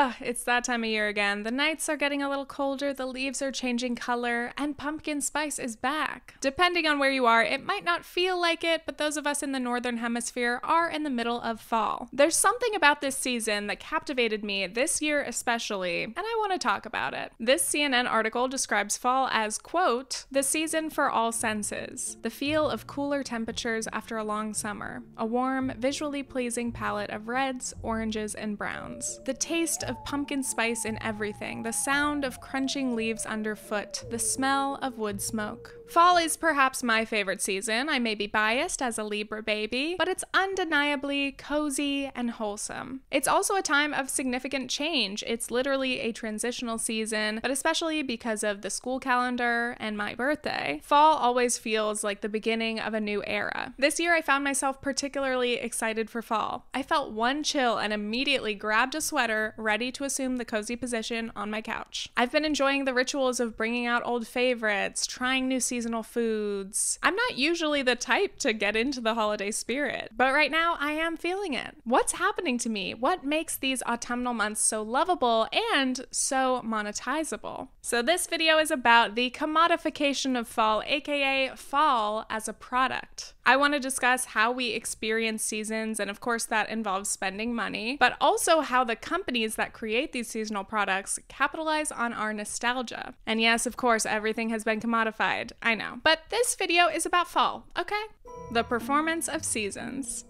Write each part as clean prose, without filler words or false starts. Ah, it's that time of year again. The nights are getting a little colder, the leaves are changing color, and pumpkin spice is back. Depending on where you are, it might not feel like it, but those of us in the Northern Hemisphere are in the middle of fall. There's something about this season that captivated me this year especially, and I want to talk about it. This CNN article describes fall as, quote, the season for all senses, the feel of cooler temperatures after a long summer, a warm, visually pleasing palette of reds, oranges, and browns, the taste of pumpkin spice in everything, the sound of crunching leaves underfoot, the smell of wood smoke. Fall is perhaps my favorite season. I may be biased as a Libra baby, but it's undeniably cozy and wholesome. It's also a time of significant change. It's literally a transitional season, but especially because of the school calendar and my birthday, fall always feels like the beginning of a new era. This year I found myself particularly excited for fall. I felt one chill and immediately grabbed a sweater, ready to assume the cozy position on my couch. I've been enjoying the rituals of bringing out old favorites, trying new seasonal foods. I'm not usually the type to get into the holiday spirit, but right now I am feeling it. What's happening to me? What makes these autumnal months so lovable and so monetizable? So this video is about the commodification of fall, aka fall as a product. I want to discuss how we experience seasons, and of course that involves spending money, but also how the companies that create these seasonal products capitalize on our nostalgia. And yes, of course, everything has been commodified. I know, but this video is about fall, okay? The performance of seasons.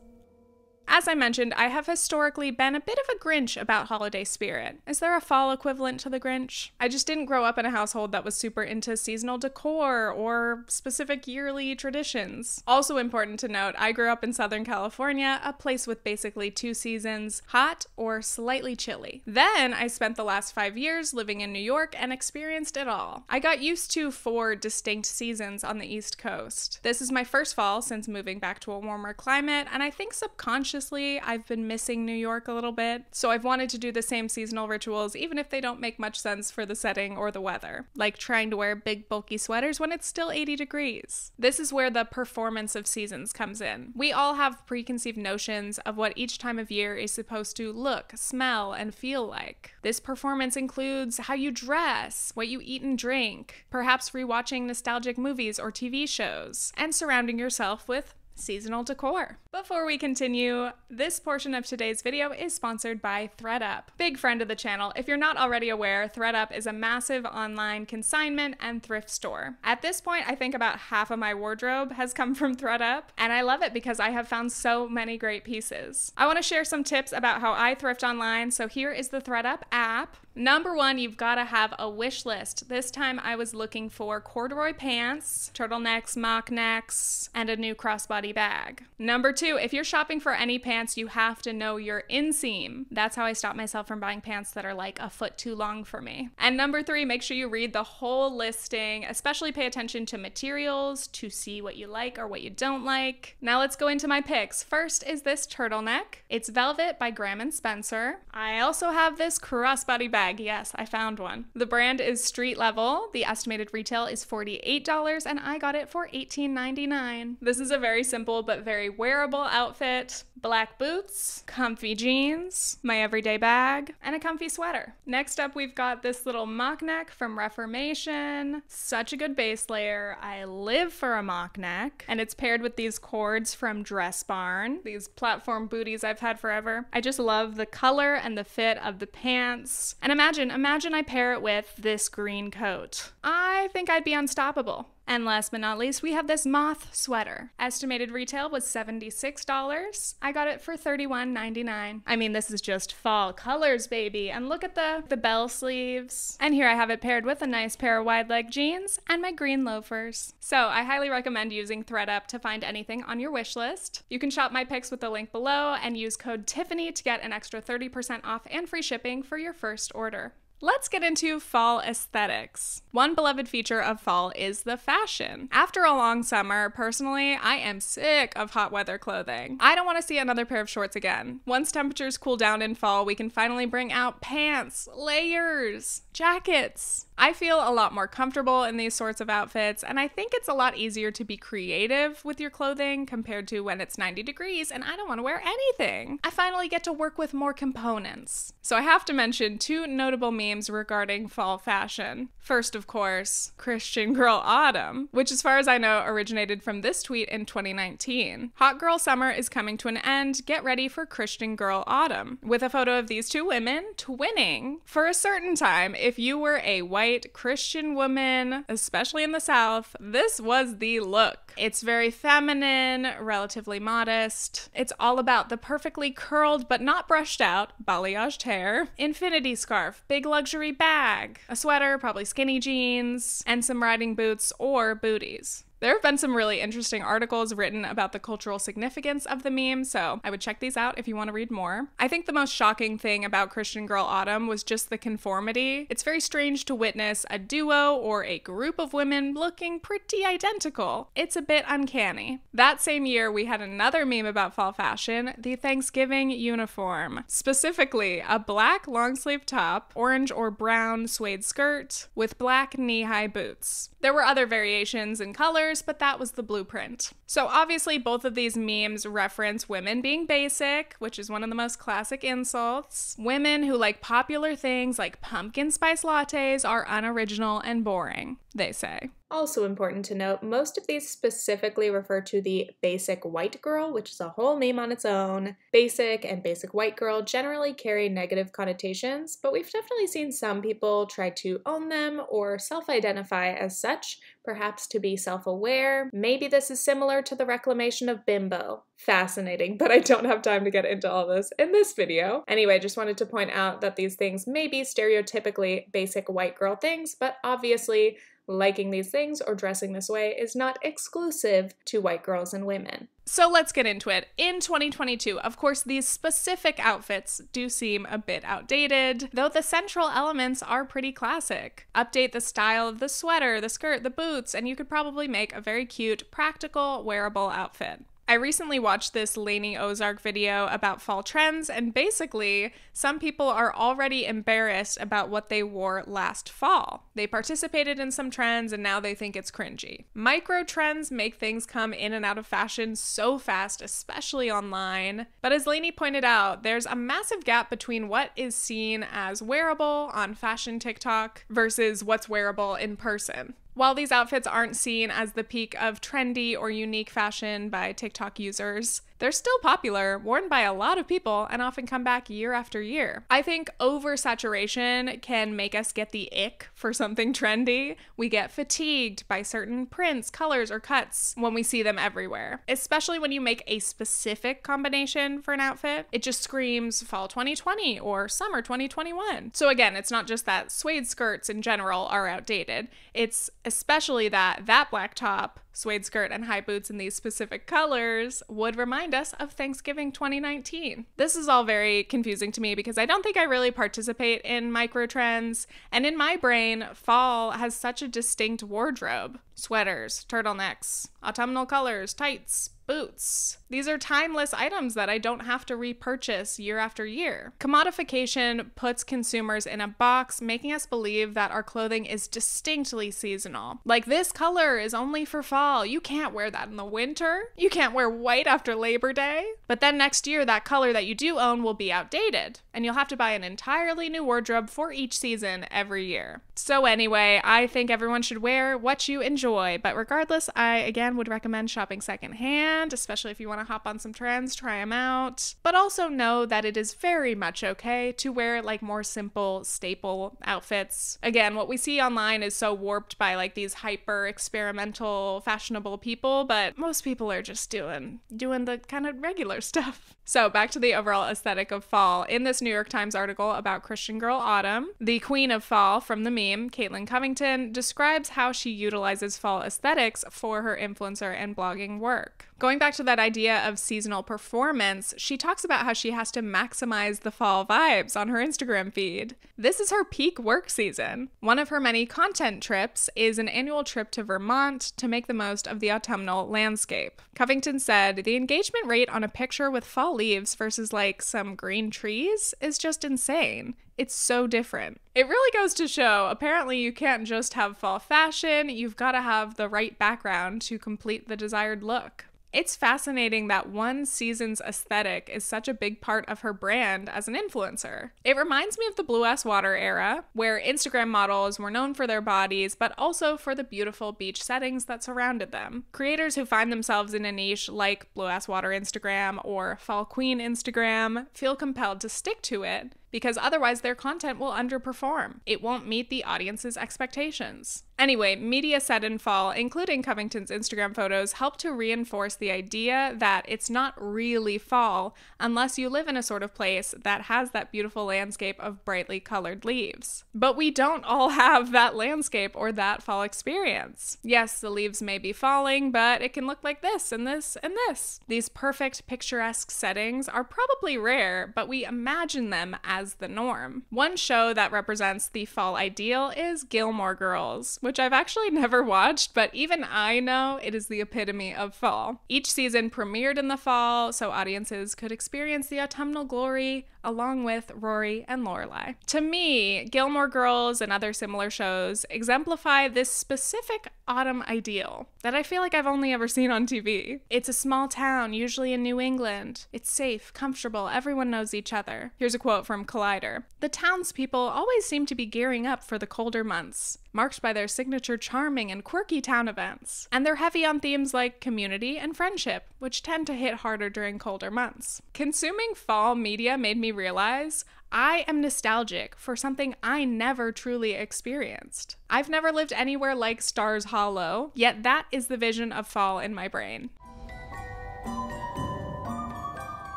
As I mentioned, I have historically been a bit of a Grinch about holiday spirit. Is there a fall equivalent to the Grinch? I just didn't grow up in a household that was super into seasonal decor or specific yearly traditions. Also important to note, I grew up in Southern California, a place with basically two seasons, hot or slightly chilly. Then I spent the last 5 years living in New York and experienced it all. I got used to 4 distinct seasons on the East Coast. This is my first fall since moving back to a warmer climate, and I think subconsciously I've been missing New York a little bit, so I've wanted to do the same seasonal rituals even if they don't make much sense for the setting or the weather, like trying to wear big bulky sweaters when it's still 80 degrees. This is where the performance of seasons comes in. We all have preconceived notions of what each time of year is supposed to look, smell, and feel like. This performance includes how you dress, what you eat and drink, perhaps rewatching nostalgic movies or TV shows, and surrounding yourself with seasonal decor. Before we continue, this portion of today's video is sponsored by ThredUp. Big friend of the channel. If you're not already aware, ThredUp is a massive online consignment and thrift store. At this point, I think about half of my wardrobe has come from ThredUp, and I love it because I have found so many great pieces. I want to share some tips about how I thrift online, so here is the ThredUp app. Number 1, you've got to have a wish list. This time I was looking for corduroy pants, turtlenecks, mock necks, and a new crossbody bag. Number 2, if you're shopping for any pants, you have to know your inseam. That's how I stop myself from buying pants that are like a foot too long for me. And number 3, make sure you read the whole listing, especially pay attention to materials to see what you like or what you don't like. Now let's go into my picks. First is this turtleneck. It's Velvet by Graham & Spencer. I also have this crossbody bag. Yes, I found one. The brand is Street Level. The estimated retail is $48 and I got it for $18.99. This is a very simple but very wearable outfit. Black boots, comfy jeans, my everyday bag, and a comfy sweater. Next up, we've got this little mock neck from Reformation. Such a good base layer. I live for a mock neck. And it's paired with these cords from Dress Barn, these platform booties I've had forever. I just love the color and the fit of the pants. And imagine I pair it with this green coat. I think I'd be unstoppable. And last but not least, we have this moth sweater. Estimated retail was $76. I got it for $31.99. I mean, this is just fall colors, baby. And look at the bell sleeves. And here I have it paired with a nice pair of wide leg jeans and my green loafers. So I highly recommend using ThredUp to find anything on your wish list. You can shop my picks with the link below and use code Tiffany to get an extra 30% off and free shipping for your first order. Let's get into fall aesthetics. One beloved feature of fall is the fashion. After a long summer, personally, I am sick of hot weather clothing. I don't want to see another pair of shorts again. Once temperatures cool down in fall, we can finally bring out pants, layers, jackets. I feel a lot more comfortable in these sorts of outfits, and I think it's a lot easier to be creative with your clothing compared to when it's 90 degrees and I don't want to wear anything. I finally get to work with more components. So I have to mention two notable memes regarding fall fashion. First, of course, Christian Girl Autumn, which as far as I know originated from this tweet in 2019. Hot girl summer is coming to an end, get ready for Christian Girl Autumn, with a photo of these two women twinning. For a certain time, if you were a white Christian woman, especially in the South, this was the look. It's very feminine, relatively modest. It's all about the perfectly curled but not brushed out balayaged hair, infinity scarf, big luxury bag, a sweater, probably skinny jeans, and some riding boots or booties. There have been some really interesting articles written about the cultural significance of the meme, so I would check these out if you want to read more. I think the most shocking thing about Christian Girl Autumn was just the conformity. It's very strange to witness a duo or a group of women looking pretty identical. It's a bit uncanny. That same year, we had another meme about fall fashion, the Thanksgiving uniform. Specifically, a black long-sleeve top, orange or brown suede skirt, with black knee-high boots. There were other variations in color, but that was the blueprint. So obviously both of these memes reference women being basic, which is one of the most classic insults. Women who like popular things like pumpkin spice lattes are unoriginal and boring, they say. Also important to note, most of these specifically refer to the basic white girl, which is a whole meme on its own. Basic and basic white girl generally carry negative connotations, but we've definitely seen some people try to own them or self-identify as such, perhaps to be self-aware. Maybe this is similar to the reclamation of bimbo. Fascinating, but I don't have time to get into all this in this video. Anyway, just wanted to point out that these things may be stereotypically basic white girl things, but obviously liking these things or dressing this way is not exclusive to white girls and women. So let's get into it. In 2022, of course, these specific outfits do seem a bit outdated, though the central elements are pretty classic. Update the style of the sweater, the skirt, the boots, and you could probably make a very cute, practical, wearable outfit. I recently watched this Lainey Ozark video about fall trends, and basically, some people are already embarrassed about what they wore last fall. They participated in some trends, and now they think it's cringy. Micro trends make things come in and out of fashion so fast, especially online. But as Lainey pointed out, there's a massive gap between what is seen as wearable on fashion TikTok versus what's wearable in person. While these outfits aren't seen as the peak of trendy or unique fashion by TikTok users, they're still popular, worn by a lot of people, and often come back year after year. I think oversaturation can make us get the ick for something trendy. We get fatigued by certain prints, colors, or cuts when we see them everywhere. Especially when you make a specific combination for an outfit, it just screams fall 2020 or summer 2021. So again, it's not just that suede skirts in general are outdated. It's especially that black top, suede skirt, and high boots in these specific colors would remind us of Thanksgiving 2019. This is all very confusing to me because I don't think I really participate in micro trends, and in my brain, fall has such a distinct wardrobe. Sweaters, turtlenecks, autumnal colors, tights, boots. These are timeless items that I don't have to repurchase year after year. Commodification puts consumers in a box, making us believe that our clothing is distinctly seasonal. Like, this color is only for fall. You can't wear that in the winter. You can't wear white after Labor Day. But then next year, that color that you do own will be outdated, and you'll have to buy an entirely new wardrobe for each season every year. So anyway, I think everyone should wear what you enjoy, but regardless, I again would recommend shopping secondhand, especially if you want to hop on some trends, try them out. But also know that it is very much okay to wear like more simple staple outfits. Again, what we see online is so warped by like these hyper experimental fashionable people, but most people are just doing the kind of regular stuff. So back to the overall aesthetic of fall. In this New York Times article about Christian Girl Autumn, the queen of fall from the meme, Caitlin Covington, describes how she utilizes fall aesthetics for her influencer and blogging work. Going back to that idea of seasonal performance, she talks about how she has to maximize the fall vibes on her Instagram feed. This is her peak work season. One of her many content trips is an annual trip to Vermont to make the most of the autumnal landscape. Covington said, "The engagement rate on a picture with fall leaves versus like some green trees is just insane. It's so different." It really goes to show, apparently you can't just have fall fashion, you've got to have the right background to complete the desired look. It's fascinating that one season's aesthetic is such a big part of her brand as an influencer. It reminds me of the Blue Ass Water era, where Instagram models were known for their bodies, but also for the beautiful beach settings that surrounded them. Creators who find themselves in a niche like Blue Ass Water Instagram or Fall Queen Instagram feel compelled to stick to it, because otherwise their content will underperform. It won't meet the audience's expectations. Anyway, media set in fall, including Covington's Instagram photos, help to reinforce the idea that it's not really fall unless you live in a sort of place that has that beautiful landscape of brightly colored leaves. But we don't all have that landscape or that fall experience. Yes, the leaves may be falling, but it can look like this and this and this. These perfect picturesque settings are probably rare, but we imagine them as the norm. One show that represents the fall ideal is Gilmore Girls, which I've actually never watched, but even I know it is the epitome of fall. Each season premiered in the fall, so audiences could experience the autumnal glory along with Rory and Lorelai. To me, Gilmore Girls and other similar shows exemplify this specific autumn ideal that I feel like I've only ever seen on TV. It's a small town, usually in New England. It's safe, comfortable, everyone knows each other. Here's a quote from Collider. "The townspeople always seem to be gearing up for the colder months, marked by their signature charming and quirky town events. And they're heavy on themes like community and friendship, which tend to hit harder during colder months." Consuming fall media made me realize I am nostalgic for something I never truly experienced. I've never lived anywhere like Stars Hollow, yet that is the vision of fall in my brain.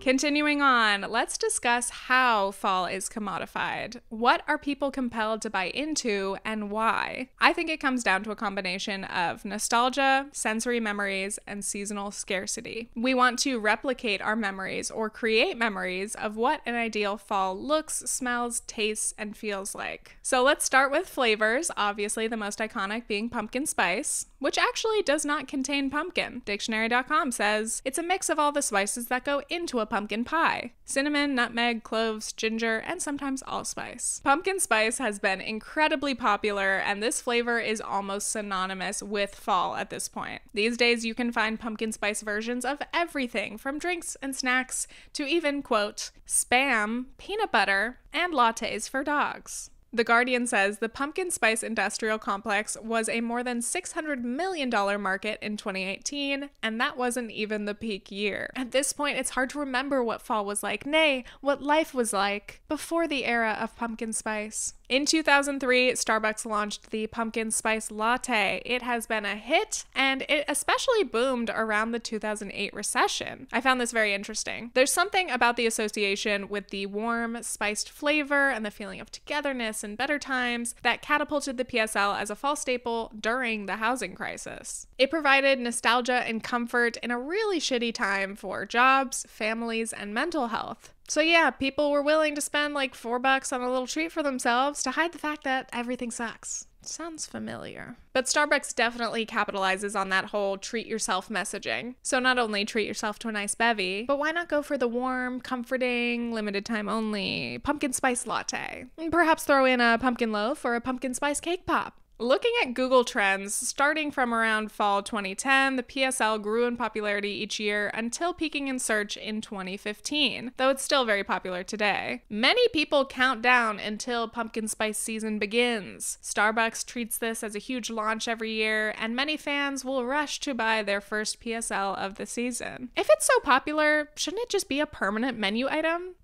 Continuing on, let's discuss how fall is commodified. What are people compelled to buy into and why? I think it comes down to a combination of nostalgia, sensory memories, and seasonal scarcity. We want to replicate our memories or create memories of what an ideal fall looks, smells, tastes, and feels like. So let's start with flavors, obviously the most iconic being pumpkin spice, which actually does not contain pumpkin. Dictionary.com says, "It's a mix of all the spices that go into a pumpkin pie. Cinnamon, nutmeg, cloves, ginger, and sometimes allspice." Pumpkin spice has been incredibly popular, and this flavor is almost synonymous with fall at this point. These days, you can find pumpkin spice versions of everything from drinks and snacks to even, quote, spam, peanut butter, and lattes for dogs. The Guardian says the pumpkin spice industrial complex was a more than $600 million market in 2018, and that wasn't even the peak year. At this point, it's hard to remember what fall was like, nay, what life was like before the era of pumpkin spice. In 2003, Starbucks launched the pumpkin spice latte. It has been a hit, and it especially boomed around the 2008 recession. I found this very interesting. There's something about the association with the warm, spiced flavor and the feeling of togetherness and better times that catapulted the PSL as a fall staple during the housing crisis. It provided nostalgia and comfort in a really shitty time for jobs, families, and mental health. So yeah, people were willing to spend like $4 on a little treat for themselves to hide the fact that everything sucks. Sounds familiar. But Starbucks definitely capitalizes on that whole treat yourself messaging. So not only treat yourself to a nice bevy, but why not go for the warm, comforting, limited time only pumpkin spice latte? And perhaps throw in a pumpkin loaf or a pumpkin spice cake pop. Looking at Google Trends, starting from around fall 2010, the PSL grew in popularity each year until peaking in search in 2015, though it's still very popular today. Many people count down until pumpkin spice season begins. Starbucks treats this as a huge launch every year, and many fans will rush to buy their first PSL of the season. If it's so popular, shouldn't it just be a permanent menu item?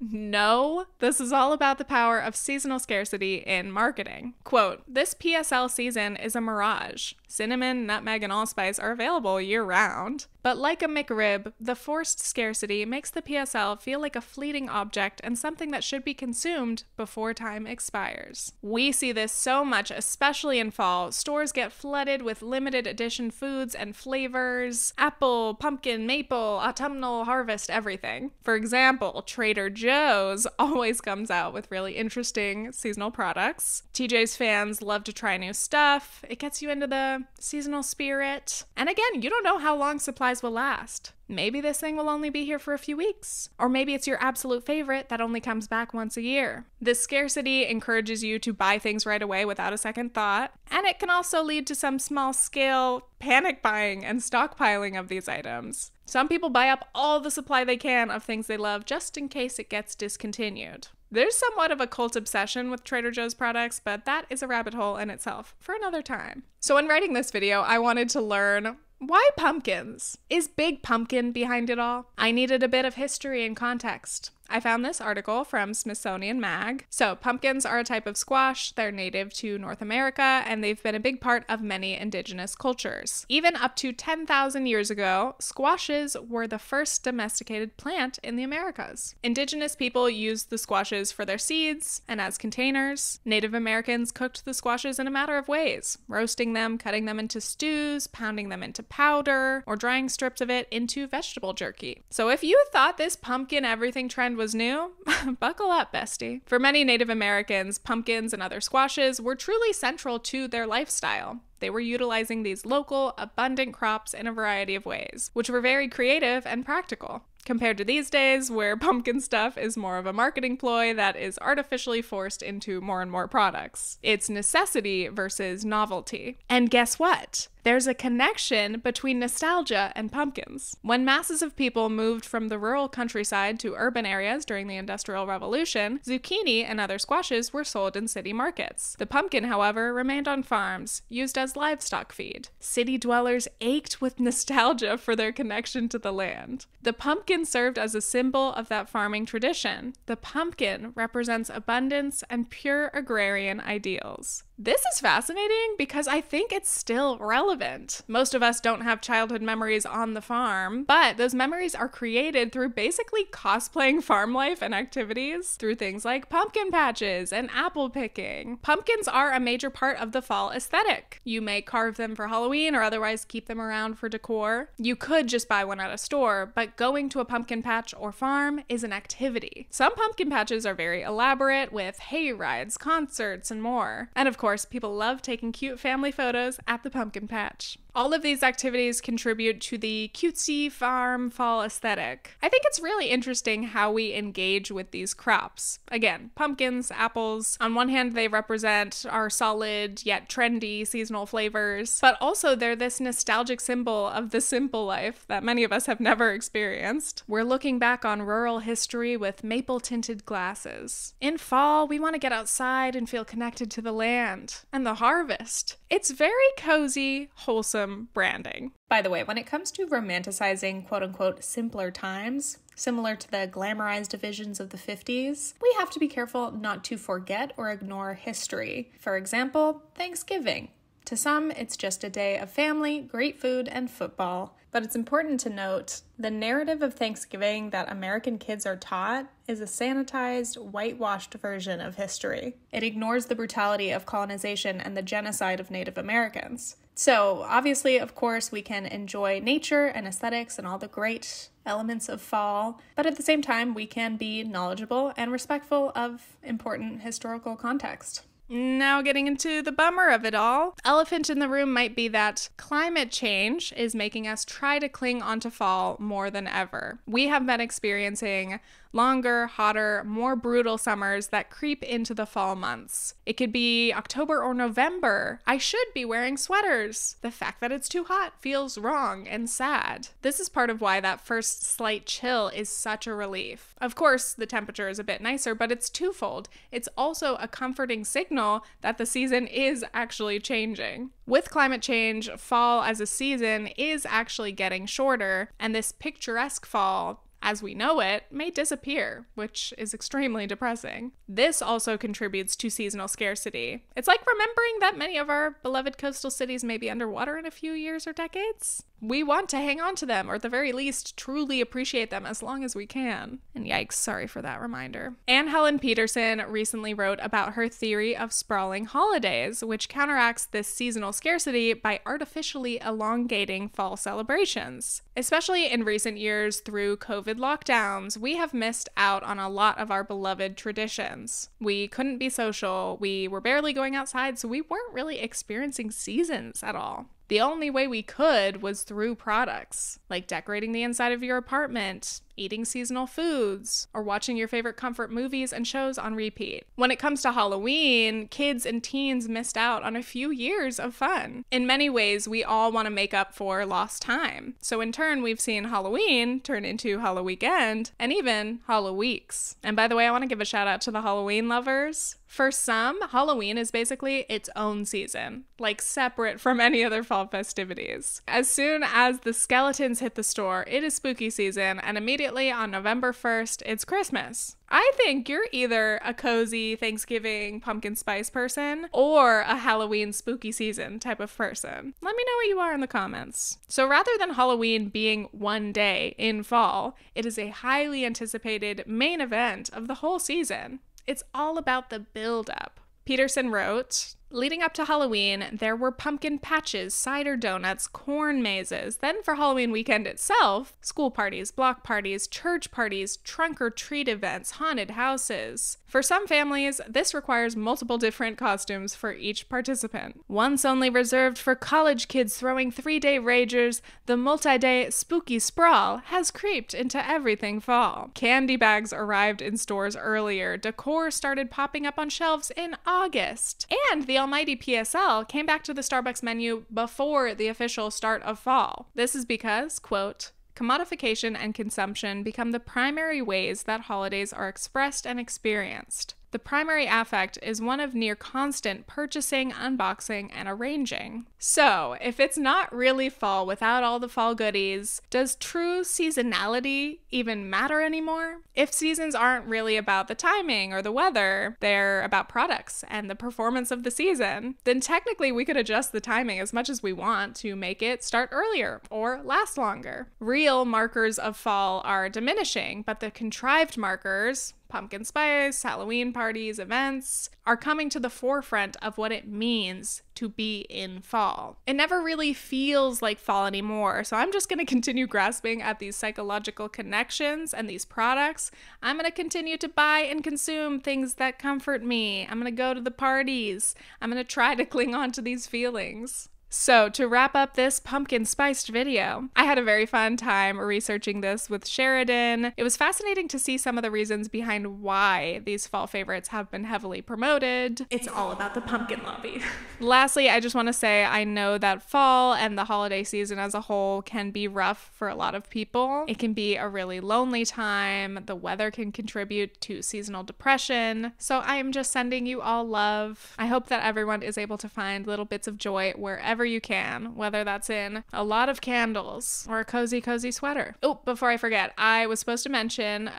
No, this is all about the power of seasonal scarcity in marketing. Quote, "This PSL season is a mirage. Cinnamon, nutmeg, and allspice are available year-round. But like a McRib, the forced scarcity makes the PSL feel like a fleeting object and something that should be consumed before time expires. We see this so much, especially in fall. Stores get flooded with limited edition foods and flavors. Apple, pumpkin, maple, autumnal, harvest, everything. For example, Trader Joe's always comes out with really interesting seasonal products. TJ's fans love to try new stuff. It gets you into the seasonal spirit. And again, you don't know how long supplies will last. Maybe this thing will only be here for a few weeks. Or maybe it's your absolute favorite that only comes back once a year. This scarcity encourages you to buy things right away without a second thought, and it can also lead to some small-scale panic buying and stockpiling of these items. Some people buy up all the supply they can of things they love just in case it gets discontinued. There's somewhat of a cult obsession with Trader Joe's products, but that is a rabbit hole in itself for another time. So in writing this video, I wanted to learn, why pumpkins? Is Big Pumpkin behind it all? I needed a bit of history and context. I found this article from Smithsonian Mag. So pumpkins are a type of squash. They're native to North America, and they've been a big part of many indigenous cultures. Even up to 10,000 years ago, squashes were the first domesticated plant in the Americas. Indigenous people used the squashes for their seeds and as containers. Native Americans cooked the squashes in a matter of ways, roasting them, cutting them into stews, pounding them into powder, or drying strips of it into vegetable jerky. So if you thought this pumpkin everything trend was new, buckle up, bestie. For many Native Americans, pumpkins and other squashes were truly central to their lifestyle. They were utilizing these local, abundant crops in a variety of ways, which were very creative and practical, compared to these days where pumpkin stuff is more of a marketing ploy that is artificially forced into more and more products. It's necessity versus novelty. And guess what? There's a connection between nostalgia and pumpkins. When masses of people moved from the rural countryside to urban areas during the Industrial Revolution, zucchini and other squashes were sold in city markets. The pumpkin, however, remained on farms, used as livestock feed. City dwellers ached with nostalgia for their connection to the land. The pumpkin served as a symbol of that farming tradition. The pumpkin represents abundance and pure agrarian ideals. This is fascinating because I think it's still relevant. Most of us don't have childhood memories on the farm, but those memories are created through basically cosplaying farm life and activities through things like pumpkin patches and apple picking. Pumpkins are a major part of the fall aesthetic. You may carve them for Halloween or otherwise keep them around for decor. You could just buy one at a store, but going to a pumpkin patch or farm is an activity. Some pumpkin patches are very elaborate with hay rides, concerts, and more. And of course, people love taking cute family photos at the pumpkin patch. All of these activities contribute to the cutesy farm fall aesthetic. I think it's really interesting how we engage with these crops. Again, pumpkins, apples. On one hand, they represent our solid yet trendy seasonal flavors, but also they're this nostalgic symbol of the simple life that many of us have never experienced. We're looking back on rural history with maple-tinted glasses. In fall, we want to get outside and feel connected to the land and the harvest. It's very cozy, wholesome branding. By the way, when it comes to romanticizing quote-unquote simpler times, similar to the glamorized divisions of the 50s, we have to be careful not to forget or ignore history. For example, Thanksgiving. To some, it's just a day of family, great food, and football. But it's important to note, the narrative of Thanksgiving that American kids are taught is a sanitized, whitewashed version of history. It ignores the brutality of colonization and the genocide of Native Americans. So, obviously, of course, we can enjoy nature and aesthetics and all the great elements of fall, but at the same time, we can be knowledgeable and respectful of important historical context. Now getting into the bummer of it all. Elephant in the room might be that climate change is making us try to cling onto fall more than ever. We have been experiencing longer, hotter, more brutal summers that creep into the fall months. It could be October or November. I should be wearing sweaters. The fact that it's too hot feels wrong and sad. This is part of why that first slight chill is such a relief. Of course, the temperature is a bit nicer, but it's twofold. It's also a comforting signal that the season is actually changing. With climate change, fall as a season is actually getting shorter, and this picturesque fall, as we know it, may disappear, which is extremely depressing. This also contributes to seasonal scarcity. It's like remembering that many of our beloved coastal cities may be underwater in a few years or decades. we want to hang on to them, or at the very least, truly appreciate them as long as we can. And yikes, sorry for that reminder. Anne Helen Peterson recently wrote about her theory of sprawling holidays, which counteracts this seasonal scarcity by artificially elongating fall celebrations. Especially in recent years, through COVID lockdowns, we have missed out on a lot of our beloved traditions. We couldn't be social, we were barely going outside, so we weren't really experiencing seasons at all. The only way we could was through products, like decorating the inside of your apartment, eating seasonal foods, or watching your favorite comfort movies and shows on repeat. When it comes to Halloween, kids and teens missed out on a few years of fun. In many ways, we all want to make up for lost time. So in turn, we've seen Halloween turn into Halloweekend and even Halloweeks. And by the way, I want to give a shout out to the Halloween lovers. For some, Halloween is basically its own season, like separate from any other fall festivities. As soon as the skeletons hit the store, it is spooky season, and immediately on November 1st, it's Christmas. I think you're either a cozy Thanksgiving pumpkin spice person or a Halloween spooky season type of person. Let me know what you are in the comments. So rather than Halloween being one day in fall, it is a highly anticipated main event of the whole season. It's all about the build-up. Peterson wrote, leading up to Halloween, there were pumpkin patches, cider donuts, corn mazes. Then for Halloween weekend itself, school parties, block parties, church parties, trunk-or-treat events, haunted houses. For some families, this requires multiple different costumes for each participant. Once only reserved for college kids throwing three-day ragers, the multi-day spooky sprawl has creeped into everything fall. Candy bags arrived in stores earlier, decor started popping up on shelves in August, and the almighty PSL came back to the Starbucks menu before the official start of fall. This is because, quote, commodification and consumption become the primary ways that holidays are expressed and experienced. The primary affect is one of near constant purchasing, unboxing, and arranging. So, if it's not really fall without all the fall goodies, does true seasonality even matter anymore? If seasons aren't really about the timing or the weather, they're about products and the performance of the season, then technically we could adjust the timing as much as we want to make it start earlier or last longer. Real markers of fall are diminishing, but the contrived markers, pumpkin spice, Halloween parties, events, are coming to the forefront of what it means to be in fall. It never really feels like fall anymore, so I'm just going to continue grasping at these psychological connections and these products. I'm going to continue to buy and consume things that comfort me. I'm going to go to the parties. I'm going to try to cling on to these feelings. So to wrap up this pumpkin spiced video, I had a very fun time researching this with Sheridan. It was fascinating to see some of the reasons behind why these fall favorites have been heavily promoted. It's all about the pumpkin lobby. Lastly, I just want to say I know that fall and the holiday season as a whole can be rough for a lot of people. It can be a really lonely time. The weather can contribute to seasonal depression. So I am just sending you all love. I hope that everyone is able to find little bits of joy wherever you can, whether that's in a lot of candles or a cozy sweater. Oh, before I forget, I was supposed to mention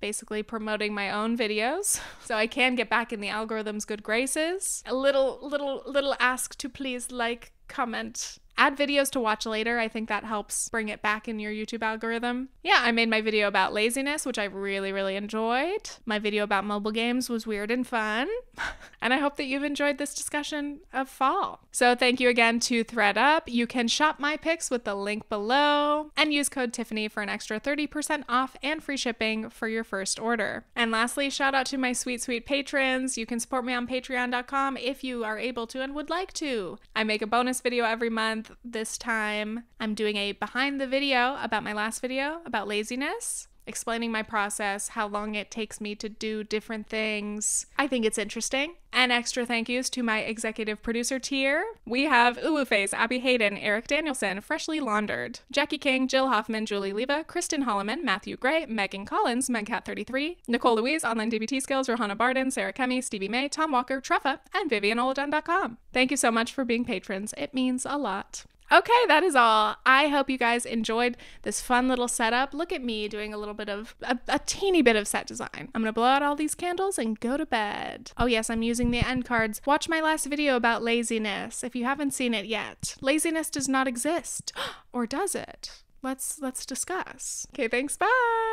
basically promoting my own videos so I can get back in the algorithm's good graces. A little ask to please like, comment, add videos to watch later. I think that helps bring it back in your YouTube algorithm. Yeah, I made my video about laziness, which I really enjoyed. My video about mobile games was weird and fun. And I hope that you've enjoyed this discussion of fall. So thank you again to ThredUp. You can shop my picks with the link below and use code Tiffany for an extra 30% off and free shipping for your first order. And lastly, shout out to my sweet patrons. You can support me on Patreon.com if you are able to and would like to. I make a bonus video every month. This time, I'm doing a behind the video about my last video about laziness, explaining my process, how long it takes me to do different things. I think it's interesting. And extra thank yous to my executive producer tier. We have Uwuface, Abby Hayden, Eric Danielson, Freshly Laundered, Jackie King, Jill Hoffman, Julie Leva, Kristen Holloman, Matthew Gray, Megan Collins, MegCat33, Nicole Louise, Online DBT Skills, Rohanna Barden, Sarah Kemi, Stevie May, Tom Walker, Truffa, and VivianOladun.com. Thank you so much for being patrons. It means a lot. Okay, that is all. I hope you guys enjoyed this fun little setup. Look at me doing a little bit of a teeny bit of set design. I'm gonna blow out all these candles and go to bed. Oh yes, I'm using the end cards. Watch my last video about laziness if you haven't seen it yet. Laziness does not exist. Or does it? Let's discuss. Okay, thanks, bye.